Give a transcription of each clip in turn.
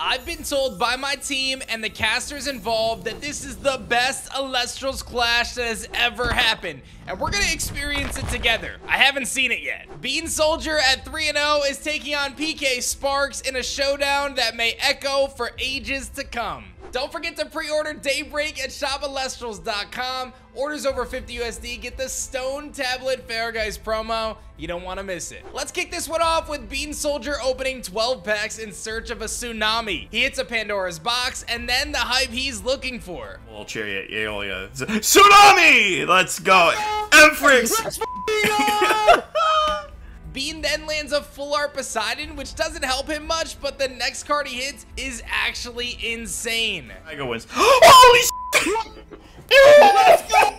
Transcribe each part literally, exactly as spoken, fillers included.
I've been told by my team and the casters involved that this is the best Elestrals clash that has ever happened, and we're gonna experience it together. I haven't seen it yet. Bean Soldier at three and oh is taking on P K Sparks in a showdown that may echo for ages to come. Don't forget to pre-order Daybreak at shop elestrals dot com. Orders over fifty U S D, get the Stone Tablet Fairguys promo. You don't want to miss it. Let's kick this one off with Bean Soldier opening twelve packs in search of a Tsunami. He hits a Pandora's box and then the hype he's looking for. Well, Chariot, Aeolia. Tsunami! Let's go! Emfrostics! Bean then lands a full art Poseidon, which doesn't help him much, but the next card he hits is actually insane. I go wins. Holy shit! Let's go!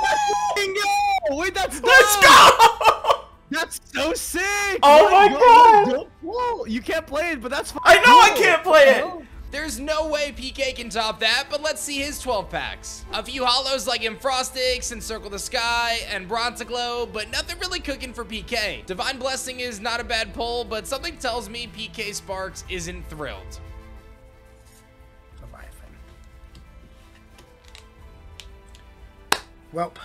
Let's go! Wait, that's Let's go! That's so sick! Oh my, my god! god. You can't play it, but that's fine. I know cool. I can't play it! No. There's no way P K can top that, but let's see his twelve packs. A few holos like Emfrostics, Encircle the Sky, and Bronzoglow, but nothing really cooking for P K. Divine Blessing is not a bad pull, but something tells me P K Sparks isn't thrilled. Leviathan. Welp.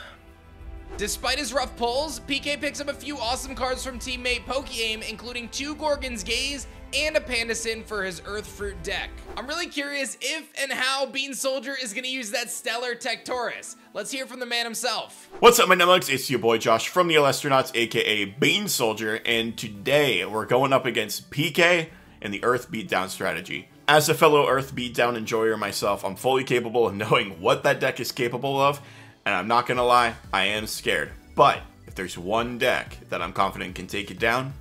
Despite his rough pulls, P K picks up a few awesome cards from teammate PokeAim, including two Gorgon's Gaze and a Pandacin for his Earth Fruit deck. I'm really curious if and how Bean Soldier is gonna use that stellar Tectorus. Let's hear from the man himself. What's up, my Nemugs? It's your boy Josh from the Elestronauts, aka Bean Soldier, and today we're going up against P K and the Earth Beatdown strategy. As a fellow Earth Beatdown enjoyer myself, I'm fully capable of knowing what that deck is capable of, and I'm not gonna lie, I am scared. But if there's one deck that I'm confident can take it down,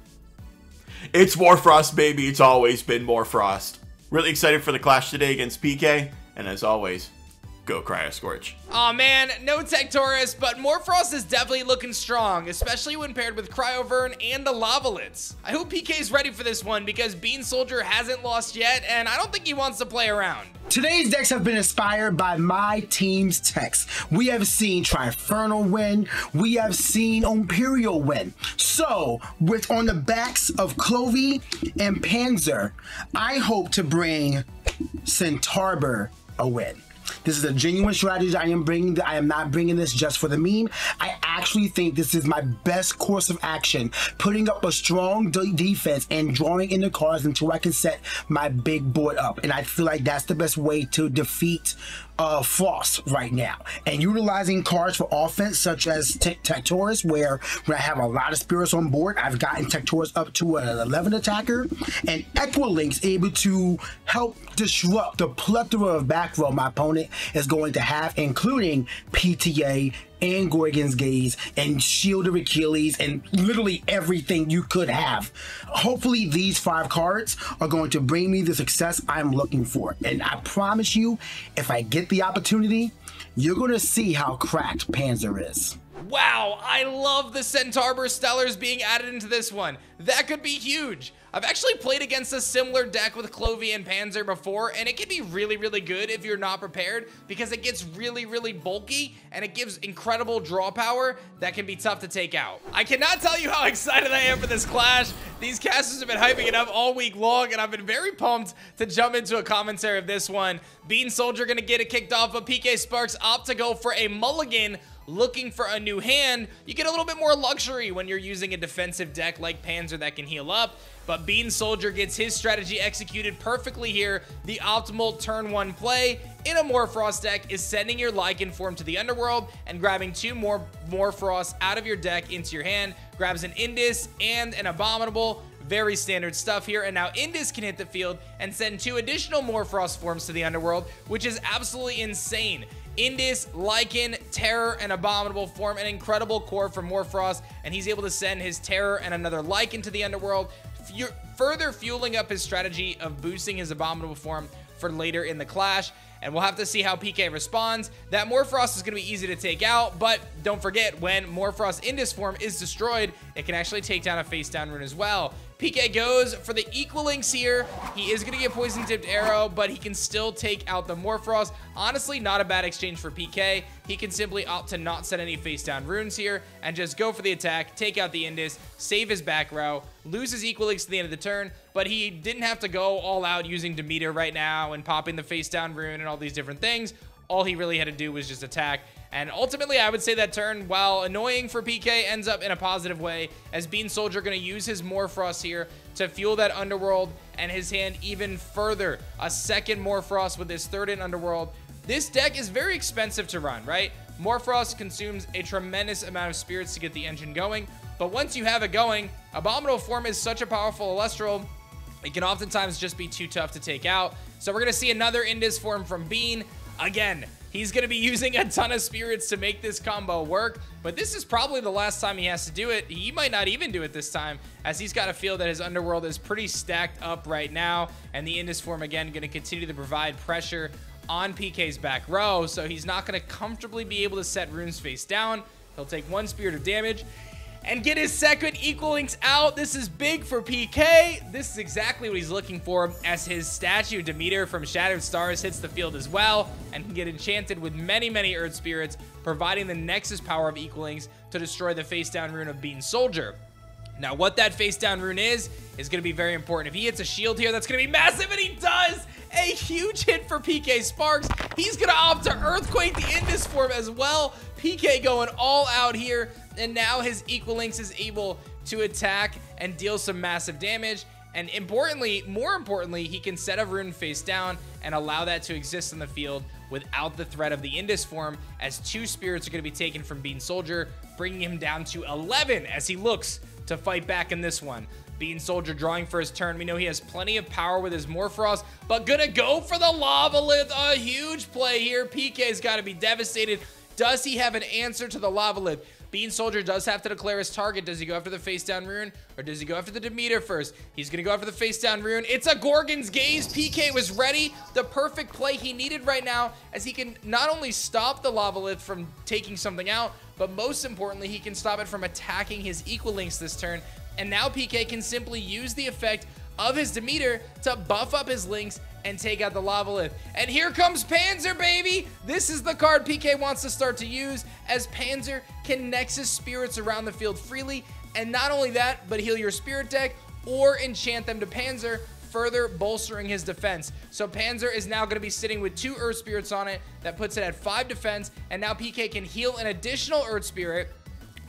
it's Warfrost, baby. It's always been Morfrost. Really excited for the clash today against P K, and as always, go Cryo Scorch. Aw, oh, man, no Tectorus, but Morfrost is definitely looking strong, especially when paired with Cryovern and the Lavalith. I hope P K's ready for this one because Bean Soldier hasn't lost yet, and I don't think he wants to play around. Today's decks have been inspired by my team's decks. We have seen Trifernal win, we have seen Imperial win. So, with on the backs of Clovey and Panzer, I hope to bring Centarbor a win. This is a genuine strategy I am bringing. I am not bringing this just for the meme. I actually think this is my best course of action, putting up a strong de defense and drawing in the cards until I can set my big board up. And I feel like that's the best way to defeat uh, Frost right now. And utilizing cards for offense, such as Tectorus, where when I have a lot of spirits on board, I've gotten Tectorus up to an eleven attacker, and Equalinx able to help disrupt the plethora of back row my opponent is going to have, including P T A and Gorgon's Gaze and Shield of Achilles and literally everything you could have. Hopefully these five cards are going to bring me the success I'm looking for, and I promise you, if I get the opportunity, you're going to see how cracked Panzer is. Wow, I love the Centarbor Stellars being added into this one. That could be huge. I've actually played against a similar deck with Clovey and Panzer before, and it can be really, really good if you're not prepared because it gets really, really bulky and it gives incredible draw power that can be tough to take out. I cannot tell you how excited I am for this clash. These casters have been hyping it up all week long, and I've been very pumped to jump into a commentary of this one. Bean Soldier gonna get it kicked off, but P K Sparks opt to go for a mulligan, looking for a new hand. You get a little bit more luxury when you're using a defensive deck like Panzer that can heal up, but Bean Soldier gets his strategy executed perfectly here. The optimal turn one play in a Morfrost deck is sending your Lycan form to the Underworld and grabbing two more Morfrost out of your deck into your hand. Grabs an Indus and an Abominable. Very standard stuff here, and now Indus can hit the field and send two additional Morfrost forms to the Underworld, which is absolutely insane. Indus, Lycan, Terror, and Abominable form an incredible core for Morfrost, and he's able to send his Terror and another Lycan to the Underworld, fu further fueling up his strategy of boosting his Abominable form for later in the clash. And we'll have to see how P K responds. That Morfrost is going to be easy to take out, but don't forget, when Morfrost Indus form is destroyed, it can actually take down a face down rune as well. P K goes for the Equalinx here. He is going to get Poison-tipped Arrow, but he can still take out the Morfrost. Honestly, not a bad exchange for P K. He can simply opt to not set any face-down runes here and just go for the attack, take out the Indus, save his back row, lose his Equalinx to the end of the turn, but he didn't have to go all out using Demeter right now and popping the face-down rune and all these different things. All he really had to do was just attack. And ultimately, I would say that turn, while annoying for P K, ends up in a positive way, as Bean Soldier going to use his Morfrost here to fuel that Underworld and his hand even further. A second Morfrost with his third in Underworld. This deck is very expensive to run, right? Morfrost consumes a tremendous amount of spirits to get the engine going, but once you have it going, Abominable Form is such a powerful Elestral, it can oftentimes just be too tough to take out. So we're going to see another Indus Form from Bean. Again, he's going to be using a ton of spirits to make this combo work, but this is probably the last time he has to do it. He might not even do it this time, as he's got to feel that his Underworld is pretty stacked up right now, and the Indus Form, again, going to continue to provide pressure on P K's back row, so he's not going to comfortably be able to set runes face down. He'll take one spirit of damage and get his second Equalinx out. This is big for P K. This is exactly what he's looking for, as his statue Demeter from Shattered Stars hits the field as well and can get enchanted with many, many Earth Spirits, providing the Nexus power of Equalinx to destroy the face-down rune of Bean Soldier. Now, what that face-down rune is, is going to be very important. If he hits a shield here, that's going to be massive, and he does! A huge hit for P K Sparks. He's going to opt to Earthquake the Indus Form as well. P K going all out here, and now his Equalinx is able to attack and deal some massive damage. And importantly, more importantly, he can set a rune face down and allow that to exist in the field without the threat of the Indus Form, as two spirits are going to be taken from Bean Soldier, bringing him down to eleven as he looks to fight back in this one. Bean Soldier drawing for his turn. We know he has plenty of power with his Morfrost, but gonna go for the Lavalith. A huge play here. P K's got to be devastated. Does he have an answer to the Lavalith? Bean Soldier does have to declare his target. Does he go after the face-down rune, or does he go after the Demeter first? He's going to go after the face-down rune. It's a Gorgon's Gaze. P K was ready. The perfect play he needed right now, as he can not only stop the Lavalith from taking something out, but most importantly, he can stop it from attacking his Equalinx this turn. And now P K can simply use the effect of his Demeter to buff up his links and take out the Lavalith. And here comes Panzer, baby! This is the card P K wants to start to use, as Panzer can Nexus spirits around the field freely, and not only that, but heal your spirit deck or enchant them to Panzer, further bolstering his defense. So Panzer is now going to be sitting with two Earth Spirits on it. That puts it at five defense, and now P K can heal an additional Earth Spirit,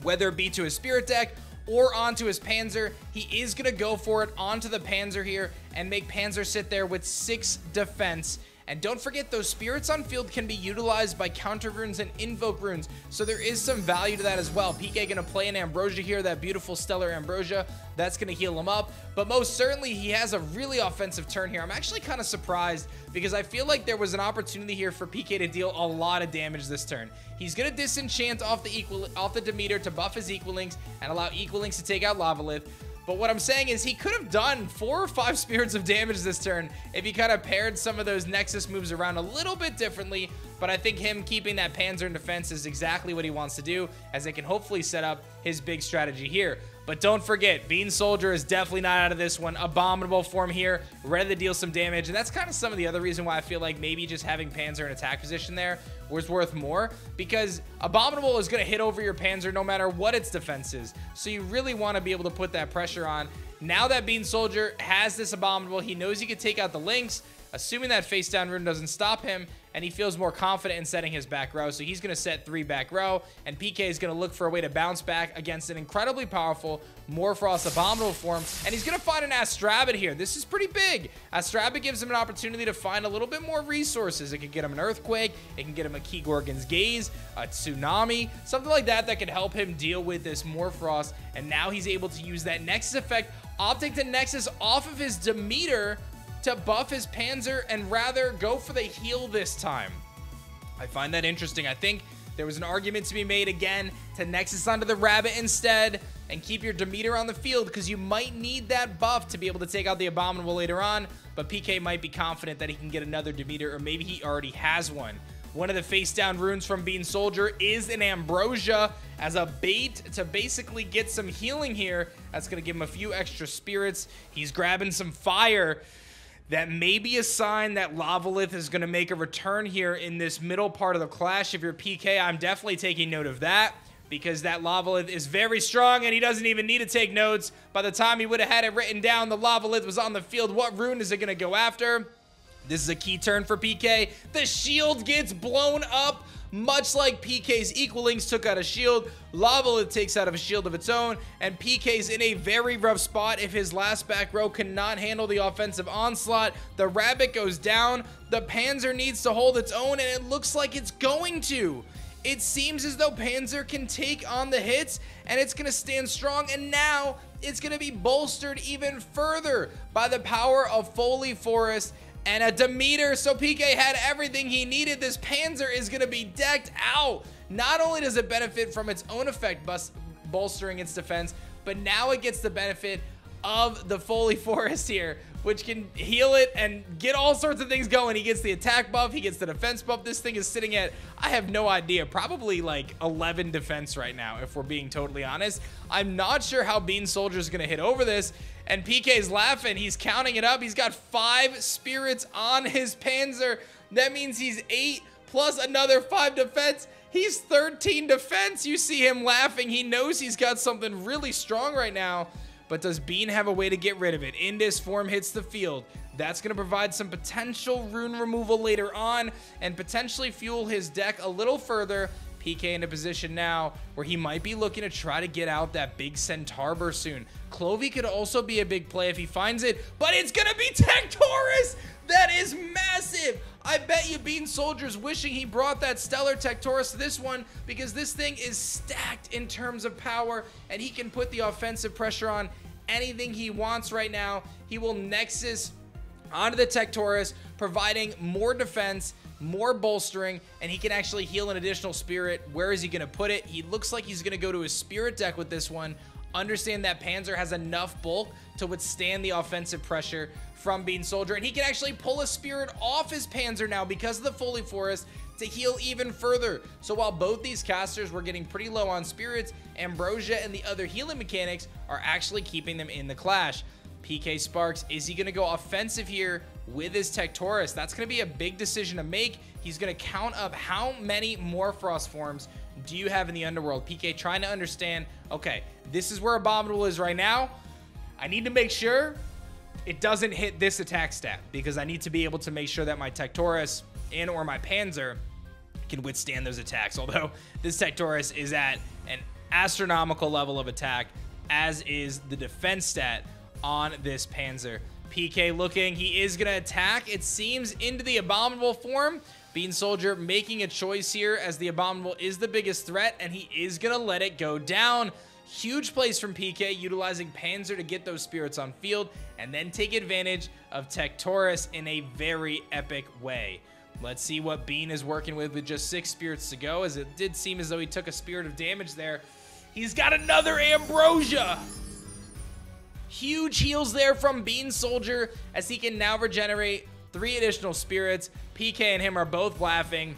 whether it be to his spirit deck or onto his Panzer. He is going to go for it onto the Panzer here and make Panzer sit there with six defense. And don't forget, those spirits on field can be utilized by counter runes and invoke runes, so there is some value to that as well. P K going to play an Ambrosia here, that beautiful Stellar Ambrosia. That's going to heal him up, but most certainly he has a really offensive turn here. I'm actually kind of surprised, because I feel like there was an opportunity here for P K to deal a lot of damage this turn. He's going to disenchant off the equal off the Demeter to buff his Equalinx and allow Equalinx to take out Lavalith. But what I'm saying is, he could have done four or five spirits of damage this turn if he kind of paired some of those Nexus moves around a little bit differently. But I think him keeping that Panzer in defense is exactly what he wants to do, as it can hopefully set up his big strategy here. But don't forget, Bean Soldier is definitely not out of this one. Abominable Form here, ready to deal some damage. And that's kind of some of the other reason why I feel like maybe just having Panzer in attack position there was worth more, because Abominable is going to hit over your Panzer no matter what its defense is. So you really want to be able to put that pressure on. Now that Bean Soldier has this Abominable, he knows he can take out the Lynx, assuming that face down rune doesn't stop him, and he feels more confident in setting his back row. So he's going to set three back row, and P K is going to look for a way to bounce back against an incredibly powerful Morfrost Abominable Form, and he's going to find an Astrabbit here. This is pretty big. Astrabbit gives him an opportunity to find a little bit more resources. It can get him an Earthquake. It can get him a Key Gorgon's Gaze, a Tsunami, something like that that can help him deal with this Morfrost, and now he's able to use that Nexus effect, opting to Nexus off of his Demeter to buff his Panzer and rather go for the heal this time. I find that interesting. I think there was an argument to be made again to Nexus onto the Rabbit instead and keep your Demeter on the field, because you might need that buff to be able to take out the Abominable later on, but P K might be confident that he can get another Demeter, or maybe he already has one. One of the face down runes from Bean Soldier is an Ambrosia as a bait to basically get some healing here. That's going to give him a few extra spirits. He's grabbing some fire. That may be a sign that Lavalith is going to make a return here in this middle part of the clash. If you're P K, I'm definitely taking note of that, because that Lavalith is very strong and he doesn't even need to take notes. By the time he would have had it written down, the Lavalith was on the field. What rune is it going to go after? This is a key turn for P K. The shield gets blown up. Much like P K's Equalinx took out a shield, Lavalith takes out of a shield of its own, and P K's in a very rough spot if his last back row cannot handle the offensive onslaught. The Rabbit goes down, the Panzer needs to hold its own, and it looks like it's going to. It seems as though Panzer can take on the hits, and it's going to stand strong, and now it's going to be bolstered even further by the power of Foley Forest and a Demeter. So P K had everything he needed. This Panzer is going to be decked out. Not only does it benefit from its own effect bus bolstering its defense, but now it gets the benefit of the Foley Forest here, which can heal it and get all sorts of things going. He gets the attack buff, he gets the defense buff. This thing is sitting at, I have no idea, probably like eleven defense right now, if we're being totally honest. I'm not sure how Bean Soldier is going to hit over this. And P K's laughing. He's counting it up. He's got five spirits on his Panzer. That means he's eight plus another five defense. He's thirteen defense. You see him laughing. He knows he's got something really strong right now. But does Bean have a way to get rid of it? Indus form hits the field. That's going to provide some potential rune removal later on and potentially fuel his deck a little further. P K in a position now where he might be looking to try to get out that big Centarbor soon. Clovey could also be a big play if he finds it, but it's going to be Tectorus! That is massive! I bet you Bean Soldier's wishing he brought that Stellar Tectorus to this one, because this thing is stacked in terms of power, and he can put the offensive pressure on anything he wants right now. He will Nexus onto the Tectorus, providing more defense, more bolstering, and he can actually heal an additional spirit. Where is he going to put it? He looks like he's going to go to his spirit deck with this one. Understand that Panzer has enough bulk to withstand the offensive pressure from Bean Soldier, and he can actually pull a spirit off his Panzer now because of the Foley Forest to heal even further. So while both these casters were getting pretty low on spirits, Ambrosia and the other healing mechanics are actually keeping them in the clash. P K Sparks, is he going to go offensive here with his Tectorus? That's going to be a big decision to make. He's going to count up how many Morfrost forms do you have in the Underworld. P K trying to understand, okay, this is where Abominable is right now. I need to make sure it doesn't hit this attack stat, because I need to be able to make sure that my Tectorus and or my Panzer can withstand those attacks. Although this Tectorus is at an astronomical level of attack, as is the defense stat on this Panzer. P K looking, he is gonna attack, it seems, into the Abominable form. Bean Soldier making a choice here, as the Abominable is the biggest threat, and he is gonna let it go down. Huge plays from P K, utilizing Panzer to get those spirits on field and then take advantage of Tectorus in a very epic way. Let's see what Bean is working with with just six spirits to go, as it did seem as though he took a spirit of damage there. He's got another Ambrosia! Huge heals there from Bean Soldier, as he can now regenerate three additional spirits. P K and him are both laughing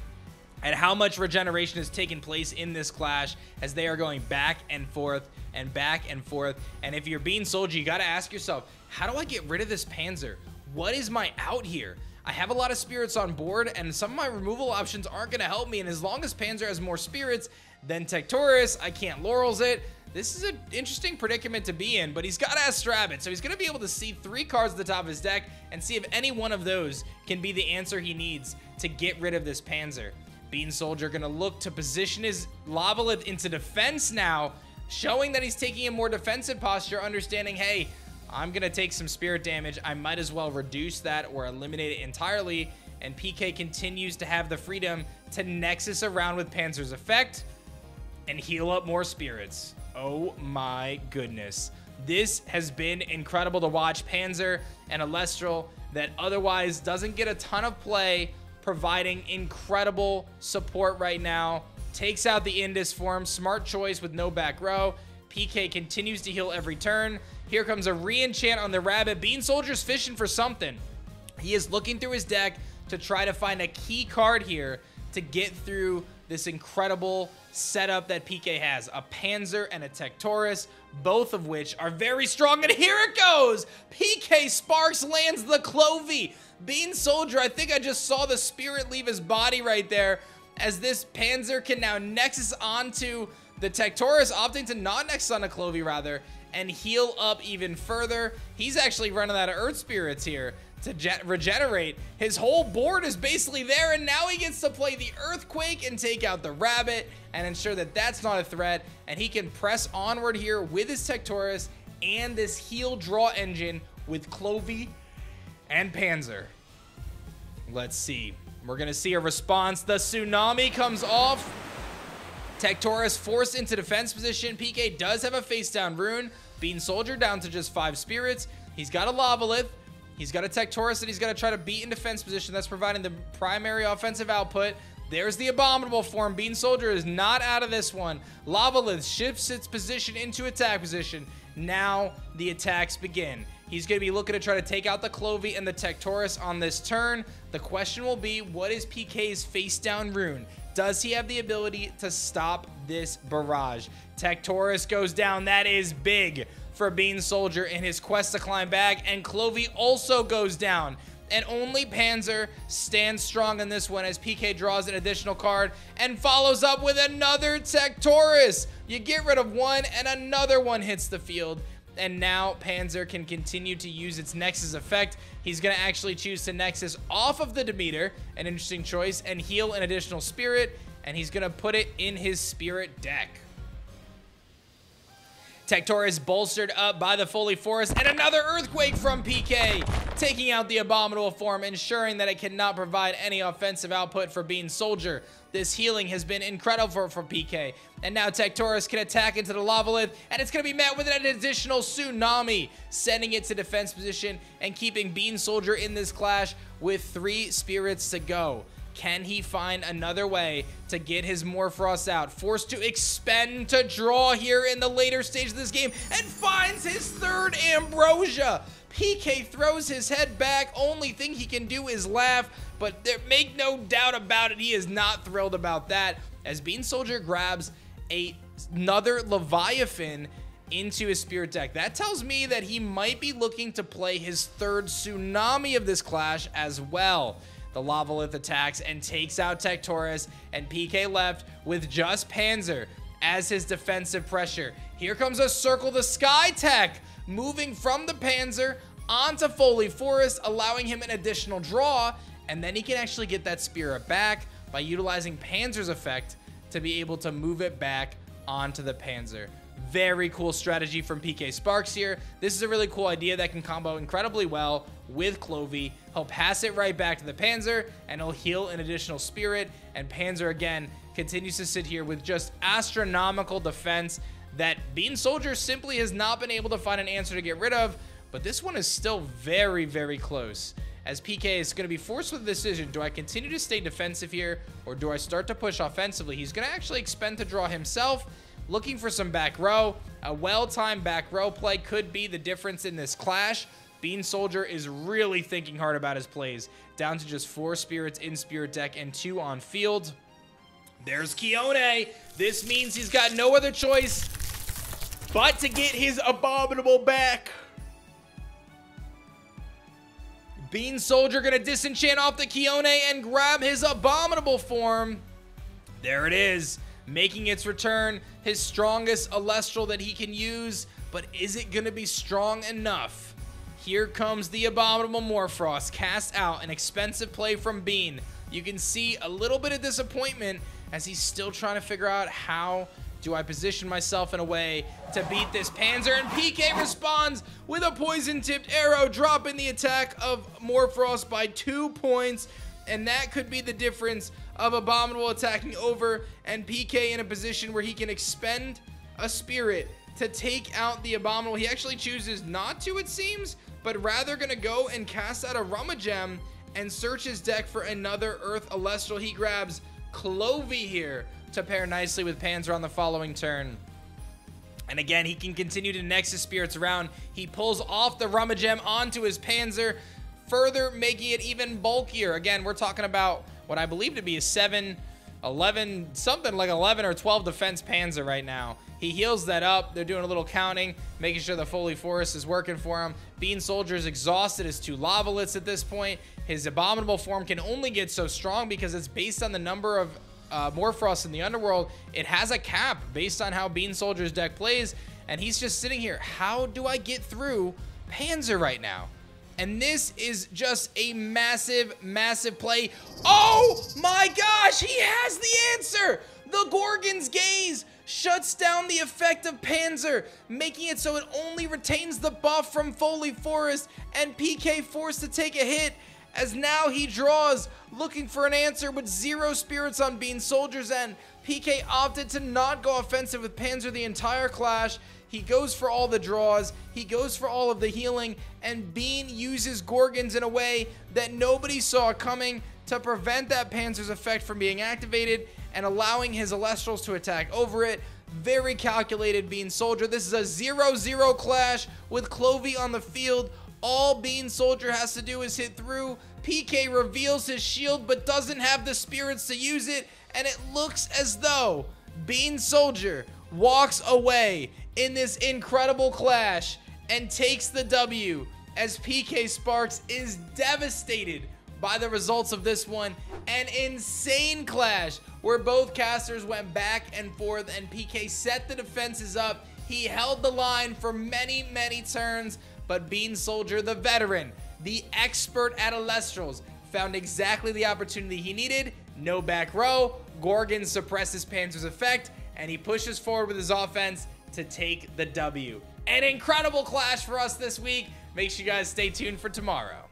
at how much regeneration has taken place in this clash, as they are going back and forth and back and forth. And if you're Bean Soldier, you got to ask yourself, how do I get rid of this Panzer? What is my out here? I have a lot of spirits on board, and some of my removal options aren't going to help me. And as long as Panzer has more spirits than Tectorus, I can't laurels it. This is an interesting predicament to be in, but he's got Astrabbit, so he's going to be able to see three cards at the top of his deck and see if any one of those can be the answer he needs to get rid of this Panzer. Bean Soldier going to look to position his Lavalith into defense now, showing that he's taking a more defensive posture, understanding, hey, I'm going to take some spirit damage. I might as well reduce that or eliminate it entirely, and P K continues to have the freedom to Nexus around with Panzer's effect and heal up more spirits. Oh my goodness. This has been incredible to watch. Panzer and Elestral that otherwise doesn't get a ton of play, providing incredible support right now. Takes out the Indus form. Smart choice with no back row. P K continues to heal every turn. Here comes a re-enchant on the Rabbit. Bean Soldier's fishing for something. He is looking through his deck to try to find a key card here to get through this incredible setup that P K has. A Panzer and a Tectorus, both of which are very strong. And here it goes! P K Sparks lands the Clovey. Bean Soldier, I think I just saw the spirit leave his body right there, as this Panzer can now Nexus onto the Tectorus, opting to not Nexus on a Clovey, rather, and heal up even further. He's actually running out of Earth Spirits here to regenerate. His whole board is basically there, and now he gets to play the Earthquake and take out the Rabbit and ensure that that's not a threat, and he can press onward here with his Tectorus and this heal draw engine with Clovey and Panzer. Let's see. We're going to see a response. The Tsunami comes off. Tectorus forced into defense position. P K does have a face down rune. Bean Soldier down to just five spirits. He's got a Lavalith. He's got a Tectorus that he's got to try to beat in defense position. That's providing the primary offensive output. There's the Abominable form. Bean Soldier is not out of this one. Lavalith shifts its position into attack position. Now the attacks begin. He's going to be looking to try to take out the Clovey and the Tectorus on this turn. The question will be, what is P K's face down rune? Does he have the ability to stop this barrage? Tectorus goes down. That is big for Bean Soldier in his quest to climb back. And Clovey also goes down. And only Panzer stands strong in this one as P K draws an additional card and follows up with another Tectorus. You get rid of one and another one hits the field. And now Panzer can continue to use its Nexus effect. He's going to actually choose to Nexus off of the Demeter, an interesting choice, and heal an additional spirit, and he's going to put it in his spirit deck. Tectorus bolstered up by the Foley Forest, and another Earthquake from P K, taking out the Abominable form, ensuring that it cannot provide any offensive output for Bean Soldier. This healing has been incredible for, for P K, and now Tectorus can attack into the Lavalith, and it's going to be met with an additional Tsunami, sending it to defense position and keeping Bean Soldier in this clash with three spirits to go. Can he find another way to get his Morfrost out? Forced to expend to draw here in the later stage of this game, and finds his third Ambrosia. P K throws his head back. Only thing he can do is laugh, but there, make no doubt about it, he is not thrilled about that, as Bean Soldier grabs a, another Leviathan into his spirit deck. That tells me that he might be looking to play his third Tsunami of this clash as well. The Lavalith attacks and takes out Tectorus, and P K left with just Panzer as his defensive pressure. Here comes a Circle the Sky tech, moving from the Panzer onto Foley Forest, allowing him an additional draw, and then he can actually get that spirit back by utilizing Panzer's effect to be able to move it back onto the Panzer. Very cool strategy from P K Sparks here. This is a really cool idea that can combo incredibly well with Clovey. He'll pass it right back to the Panzer, and he'll heal an additional spirit. And Panzer, again, continues to sit here with just astronomical defense that Bean Soldier simply has not been able to find an answer to get rid of. But this one is still very, very close, as P K is going to be forced with the decision. Do I continue to stay defensive here, or do I start to push offensively? He's going to actually expend to draw himself, looking for some back row. A well-timed back row play could be the difference in this clash. Bean Soldier is really thinking hard about his plays, down to just four spirits in spirit deck and two on field. There's Keone. This means he's got no other choice but to get his Abominable back. Bean Soldier gonna disenchant off the Keone and grab his Abominable form. There it is, making its return, his strongest Elestral that he can use. But is it gonna be strong enough? Here comes the Abominable Morfrost, cast out, an expensive play from Bean. You can see a little bit of disappointment as he's still trying to figure out, how do I position myself in a way to beat this Panzer? And P K responds with a Poison-tipped Arrow, dropping the attack of Morfrost by two points. And that could be the difference of Abominable attacking over, and P K in a position where he can expend a spirit to take out the Abominable. He actually chooses not to, it seems, but rather gonna go and cast out a Rummagem and search his deck for another Earth Elestral. He grabs Clovey here to pair nicely with Panzer on the following turn. And again, he can continue to Nexus Spirits around. He pulls off the Rummagem onto his Panzer, further making it even bulkier. Again, we're talking about what I believe to be a seven, eleven, something like eleven or twelve defense Panzer right now. He heals that up. They're doing a little counting, making sure the Foley Forest is working for him. Bean Soldier's exhausted his two Lavaliths at this point. His Abominable form can only get so strong because it's based on the number of uh, Morfrost in the Underworld. It has a cap based on how Bean Soldier's deck plays, and he's just sitting here. How do I get through Panzer right now? And this is just a massive, massive play. Oh my gosh, he has the answer! The Gorgon's Gaze shuts down the effect of Panzer, making it so it only retains the buff from Foley Forest, and P K forced to take a hit, as now he draws, looking for an answer with zero spirits on Bean Soldier's end. P K opted to not go offensive with Panzer the entire clash. He goes for all the draws, he goes for all of the healing, and Bean uses Gorgon's in a way that nobody saw coming to prevent that Panzer's effect from being activated and allowing his Elestrals to attack over it. Very calculated Bean Soldier. This is a zero zero clash with Clovey on the field. All Bean Soldier has to do is hit through. P K reveals his shield but doesn't have the spirits to use it, and it looks as though Bean Soldier walks away in this incredible clash and takes the W, as P K Sparks is devastated by the results of this one. An insane clash where both casters went back and forth, and P K set the defenses up. He held the line for many, many turns, but Bean Soldier, the veteran, the expert at Elestrals, found exactly the opportunity he needed. No back row, Gorgon suppresses Panzer's effect, and he pushes forward with his offense to take the W. An incredible clash for us this week. Make sure you guys stay tuned for tomorrow.